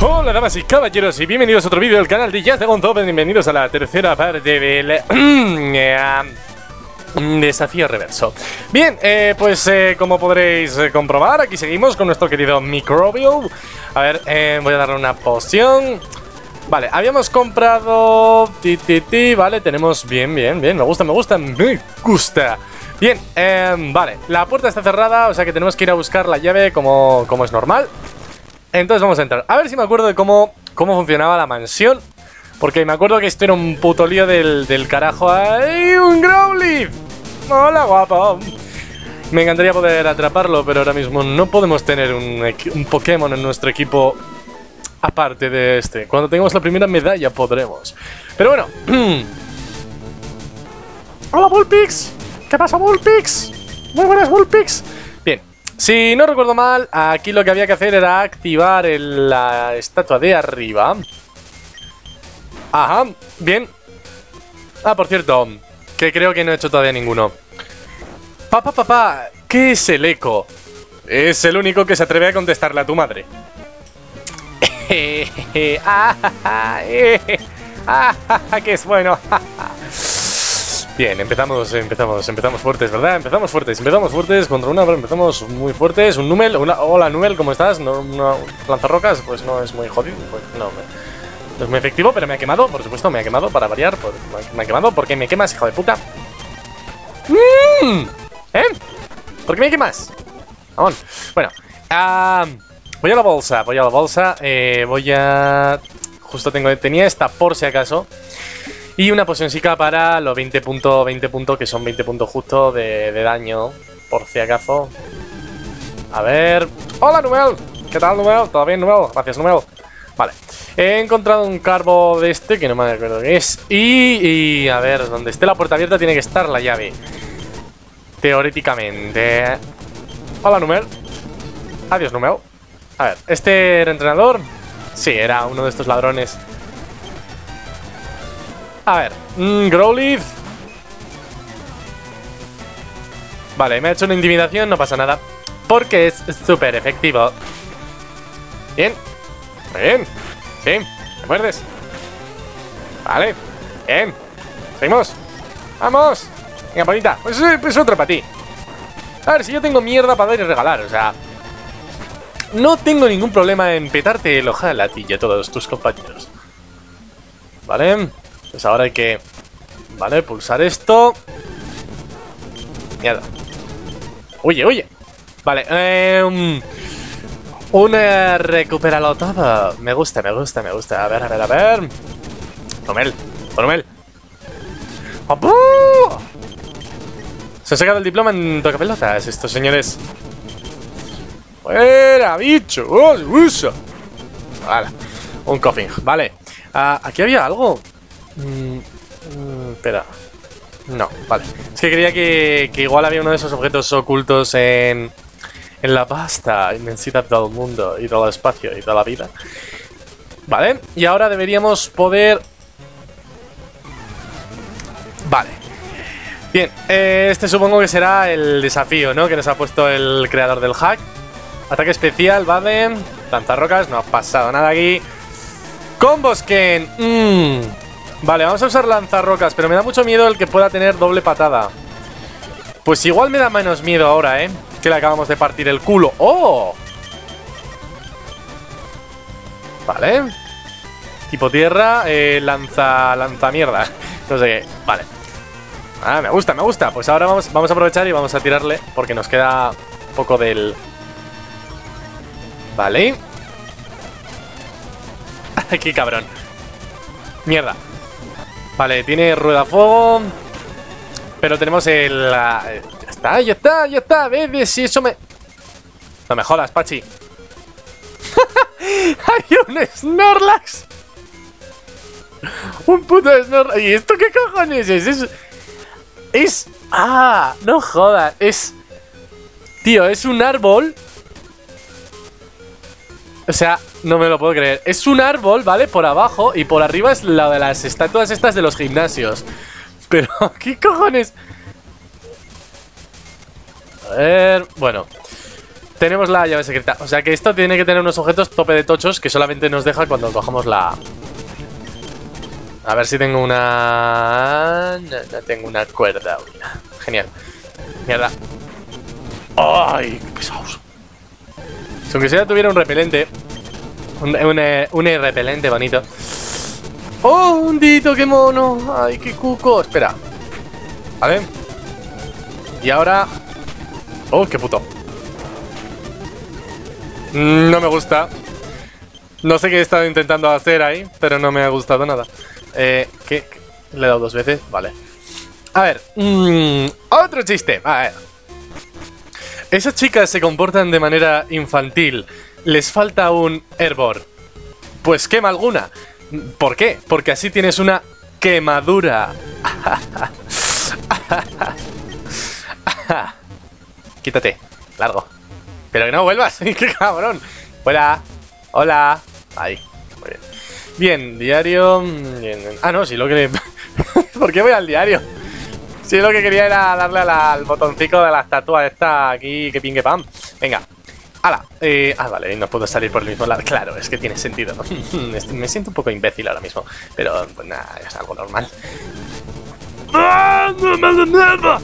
Hola damas y caballeros y bienvenidos a otro vídeo del canal de Jazz de Gonzo. Bienvenidos a la tercera parte del desafío reverso. Bien, pues como podréis comprobar, aquí seguimos con nuestro querido Microbio. A ver, voy a darle una poción. Vale, habíamos comprado... vale, tenemos... Bien, me gusta. Bien, vale, la puerta está cerrada, o sea que tenemos que ir a buscar la llave como es normal. Entonces vamos a entrar. A ver si me acuerdo de cómo funcionaba la mansión. Porque me acuerdo que esto era un puto lío del carajo. ¡Ay, un Growlithe! ¡Hola, guapo! Me encantaría poder atraparlo, pero ahora mismo no podemos tener un Pokémon en nuestro equipo aparte de este. Cuando tengamos la primera medalla podremos. Pero bueno. ¡Hola, Vulpix! ¿Qué pasa, Vulpix? ¡Muy buenas, Vulpix! Si no recuerdo mal, aquí lo que había que hacer era activar la estatua de arriba. Ajá, bien. Ah, por cierto, que creo que no he hecho todavía ninguno. Papá, ¿qué es el eco? Es el único que se atreve a contestarle a tu madre. ¡Qué es bueno! Bien, empezamos fuertes, ¿verdad? Empezamos fuertes contra una, empezamos muy fuertes. Un Númel, hola Númel, ¿cómo estás? No, lanzarrocas, pues no es muy jodido, pues no es muy efectivo, pero me ha quemado, por supuesto, me ha quemado, para variar, me ha quemado, ¿por qué me quemas, hijo de puta? ¿Eh? ¿Por qué me quemas? Vamos. Bueno, voy a la bolsa, voy a... Justo tenía esta por si acaso. Y una pocioncica para los 20 puntos, que son 20 puntos justo de daño, por si acaso. A ver... ¡Hola, Númel! ¿Qué tal, Númel? ¿Todo bien, Númel? Gracias, Númel. Vale. He encontrado un carbo de este, que no me acuerdo qué es. Y a ver, donde esté la puerta abierta tiene que estar la llave. Teóricamente. Hola, Númel. Adiós, Númel. A ver, ¿este era entrenador? Sí, era uno de estos ladrones. A ver, Growlithe. Vale, me ha hecho una intimidación, no pasa nada. Porque es súper efectivo. Bien. Muy bien. Sí, ¿me acuerdas? Vale. Bien. Seguimos. ¡Vamos! Venga, Ponita. Pues otro para ti. A ver, si yo tengo mierda para dar y regalar, o sea... No tengo ningún problema en petarte el ojal a ti y a todos tus compañeros. Vale... Pues ahora hay que... Vale, pulsar esto. Mierda. Oye. Vale, una recupéralo todo. Me gusta. A ver. Númel. ¡Apú! Se ha sacado el diploma en tocapelotas estos señores. ¡Fuera, bicho! ¡Oh, se usa! Vale. Un coffin. Vale. Aquí había algo... espera. No, vale. Es que creía que igual había uno de esos objetos ocultos en la vasta inmensidad del mundo y todo el espacio y toda la vida. Vale, y ahora deberíamos poder... Vale. Bien, este supongo que será el desafío, ¿no? Que nos ha puesto el creador del hack. Ataque especial, vale. Lanzarrocas, no ha pasado nada aquí. Combusken. Vale, vamos a usar lanzarrocas, pero me da mucho miedo el que pueda tener doble patada. Pues igual me da menos miedo ahora, ¿eh? Que le acabamos de partir el culo. ¡Oh! Vale. Tipo tierra, lanza mierda. No sé qué. Vale. Ah, me gusta. Pues ahora vamos a aprovechar y vamos a tirarle, porque nos queda poco del... Vale. Qué cabrón. Mierda. Vale, tiene rueda fuego. Pero tenemos el... Ya está. Ve si eso me... No me jodas, Pachi. Hay un Snorlax. Un puto Snorlax. ¿Y esto qué cojones es? Es... Ah, no jodas. Es... Tío, es un árbol. O sea, no me lo puedo creer. Es un árbol, ¿vale? Por abajo. Y por arriba es la de las estatuas estas de los gimnasios. Pero, ¿qué cojones? A ver... Bueno. Tenemos la llave secreta. O sea que esto tiene que tener unos objetos tope de tochos que solamente nos deja cuando bajamos la... A ver si tengo una... No, no tengo una cuerda aún. Genial. Mierda. ¡Ay! ¡Qué pesados! Si aunque sea tuviera un repelente. Un repelente bonito. ¡Oh! ¡Un dito! ¡Qué mono! ¡Ay, qué cuco! Espera. Vale. Y ahora... ¡Oh, qué puto! No me gusta. No sé qué he estado intentando hacer ahí, pero no me ha gustado nada. ¿Qué? ¿Le he dado dos veces? Vale. A ver. Otro chiste. A ver. Esas chicas se comportan de manera infantil. Les falta un hervor. Pues quema alguna. ¿Por qué? Porque así tienes una quemadura. Quítate. Largo. Pero que no vuelvas, qué cabrón. Hola, hola. Ahí, muy bien. Bien, diario. Bien. Ah, no, si lo que... ¿Por qué voy al diario? Si lo que quería era darle al botoncito de la estatua esta aquí, que pingue pam. Venga, hala. Ah, vale, no puedo salir por el mismo lado. Claro, es que tiene sentido. Me siento un poco imbécil ahora mismo. Pero, pues nada, es algo normal. ¡Ah, no me hace nada!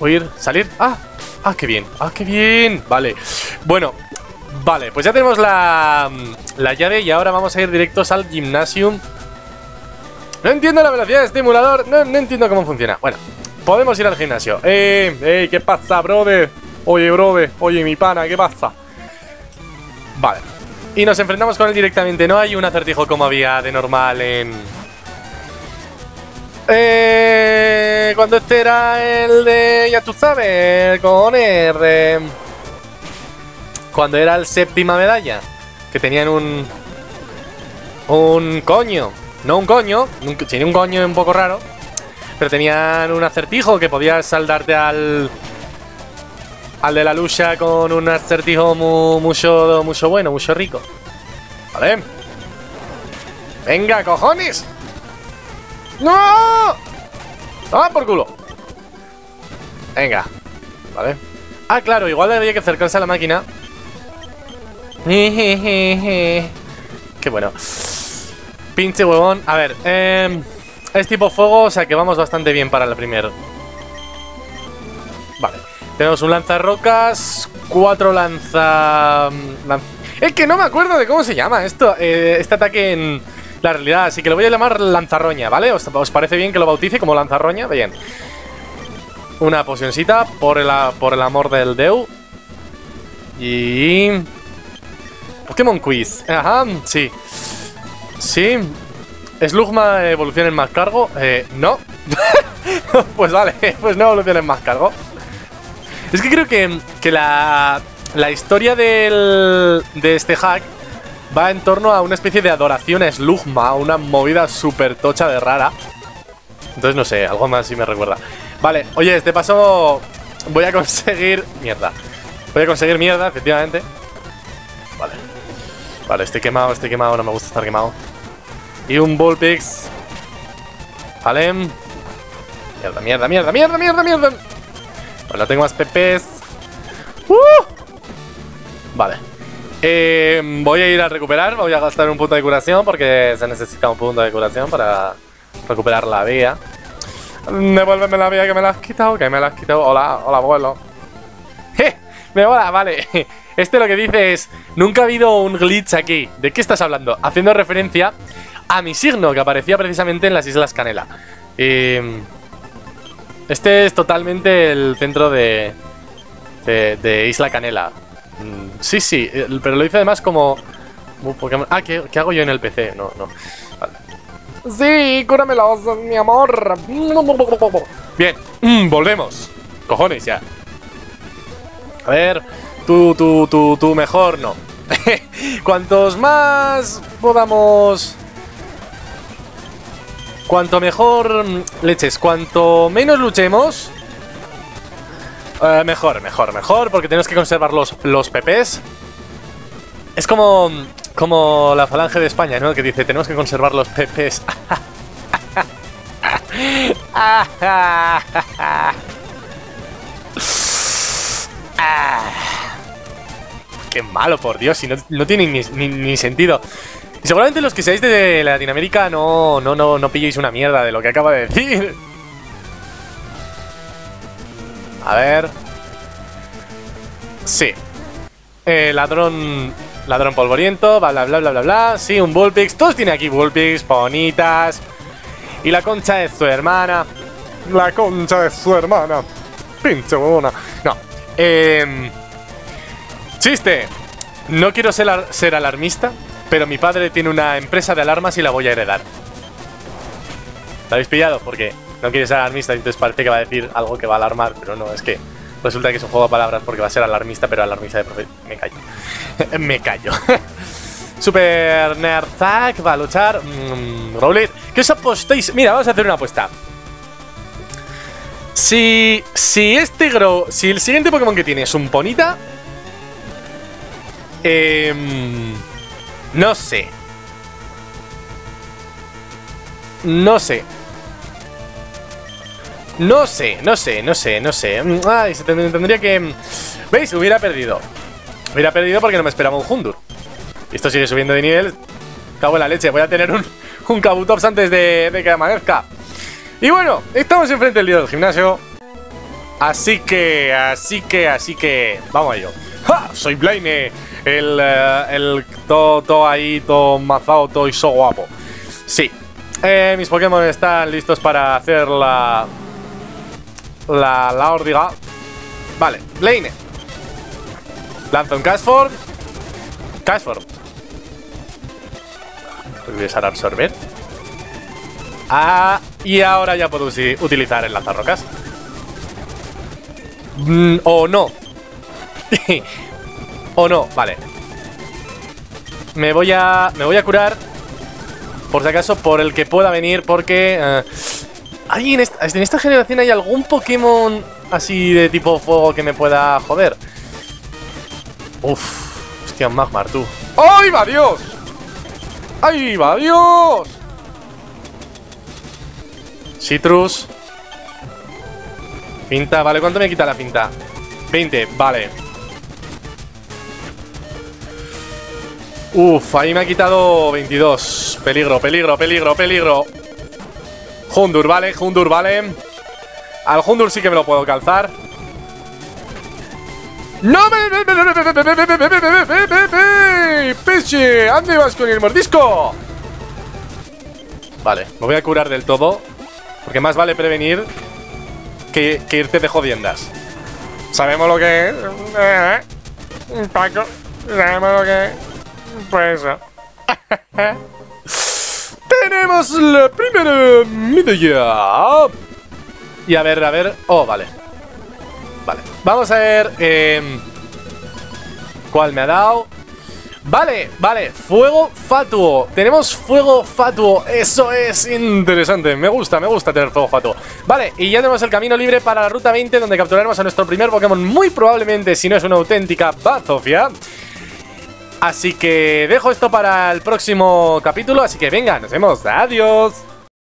¿Huir? ¿Salir? ¡Ah! ¡Ah, qué bien! ¡Ah, qué bien! Vale. Bueno, vale, pues ya tenemos la llave y ahora vamos a ir directos al gimnasio. No entiendo la velocidad de estimulador. No entiendo cómo funciona. Bueno, podemos ir al gimnasio. ¡Ey! ¿Qué pasa, brother? Oye, brother. Oye, mi pana, ¿qué pasa? Vale. Y nos enfrentamos con él directamente. No hay un acertijo como había de normal en... cuando este era el de... Ya tú sabes, con R. Cuando era el séptima medalla. Que tenían un... Un coño. No un coño. Tenía un coño un poco raro. Pero tenían un acertijo que podías saldarte al... Al de la lucha con un acertijo mucho bueno, mucho rico. Vale. Venga, cojones. ¡No! ¡Ah, por culo! Venga. Vale. Ah, claro, igual había que acercarse a la máquina. Qué bueno. Pinche huevón. A ver, es tipo fuego, o sea que vamos bastante bien para la primera. Vale. Tenemos un lanzarrocas, cuatro Es que no me acuerdo de cómo se llama esto. Este ataque en... La realidad, así que lo voy a llamar lanzarroña, ¿vale? ¿Os parece bien que lo bautice como lanzarroña? Bien. Una pocioncita por el amor del Deu. Y... Pokémon Quiz. Ajá, sí. Sí. ¿Slugma evoluciona en más cargo? No. Pues vale, pues no evoluciona en más cargo. Es que creo que la historia de este hack... Va en torno a una especie de adoración a Slugma, una movida súper tocha de rara. Entonces no sé, algo más sí me recuerda. Vale, oye, este paso voy a conseguir mierda. Voy a conseguir mierda, efectivamente. Vale. Vale, estoy quemado, no me gusta estar quemado. Y un Vulpix. Vale. Mierda, mierda, mierda, mierda, mierda, mierda. Bueno, tengo más PPs. Vale. Voy a ir a recuperar, voy a gastar un punto de curación porque se necesita un punto de curación para recuperar la vía. Devuélveme la vía que me la has quitado, que me la has quitado. Hola, hola, abuelo. Me mola, vale. Este lo que dice es, nunca ha habido un glitch aquí. ¿De qué estás hablando? Haciendo referencia a mi signo que aparecía precisamente en las Islas Canela. Este es totalmente el centro de Isla Canela. Sí, sí, pero lo hice además como... Pokémon. Ah, ¿qué hago yo en el PC? No, no. Vale. Sí, cúramelos, mi amor. Bien, volvemos. Cojones, ya. A ver, tú mejor no. Cuantos más podamos... Cuanto mejor leches, cuanto menos luchemos... Mejor, porque tenemos que conservar los PPs. Es como la falange de España, ¿no? Que dice, tenemos que conservar los PPs. Qué malo, por Dios, si no tiene ni sentido. Y seguramente los que seáis de Latinoamérica no pilléis una mierda de lo que acaba de decir. A ver. Sí. Ladrón polvoriento, bla bla bla bla bla bla. Sí, un Vulpix. Todos tienen aquí Vulpix, Ponitas. Y la concha de su hermana. La concha de su hermana. Pinche huevona. No. Chiste. No quiero ser alarmista, pero mi padre tiene una empresa de alarmas y la voy a heredar. ¿La habéis pillado? Porque no quiere ser alarmista y entonces parece que va a decir algo que va a alarmar, pero no, es que resulta que es un juego de palabras porque va a ser alarmista, pero alarmista de profe... Me callo. Me callo. Super Nerzac va a luchar. Rowlet. ¿Qué os apostáis? Mira, vamos a hacer una apuesta. Si el siguiente Pokémon que tiene es un Ponita, no sé. No sé. Ay, se tendría que... ¿Veis? Hubiera perdido. Hubiera perdido porque no me esperaba un Houndour. Esto sigue subiendo de nivel. Cago en la leche. Voy a tener un Kabutops antes de que amanezca. Y bueno, estamos enfrente del lío del gimnasio. Así que... Vamos a ello. ¡Ja! Soy Blaine. El todo ahí, todo mazao, todo y so guapo. Sí. Mis Pokémon están listos para hacer la órdiga. Vale, Blaine. Lanza un Castform. Regresar a absorber. Ah, y ahora ya puedo utilizar el lanzarrocas. O no. O no, vale. Me voy a curar. Por si acaso, por el que pueda venir, porque... hay en esta generación hay algún Pokémon así de tipo fuego que me pueda joder. Uff. Hostia, Magmar, tú. ¡Ay, va Dios! ¡Ay, va Dios! Citrus. Finta, vale. ¿Cuánto me quita la finta? 20, vale. Uff, ahí me ha quitado 22. Peligro. Houndour, vale. Al Houndour sí que me lo puedo calzar. ¡No me! ¡Peche! ¡Ande vas con el mordisco! Vale, me voy a curar del todo. Porque más vale prevenir que irte de jodiendas. Sabemos lo que es. Paco, sabemos lo que es. Pues eso. Tenemos la primera medalla. Y a ver. Oh, vale. Vamos a ver cuál me ha dado. Vale. Fuego fatuo. Tenemos fuego fatuo. Eso es interesante. Me gusta tener fuego fatuo. Vale, y ya tenemos el camino libre para la ruta 20, donde capturaremos a nuestro primer Pokémon. Muy probablemente, si no es una auténtica bazofia. Así que dejo esto para el próximo capítulo. Así que venga, nos vemos. Adiós.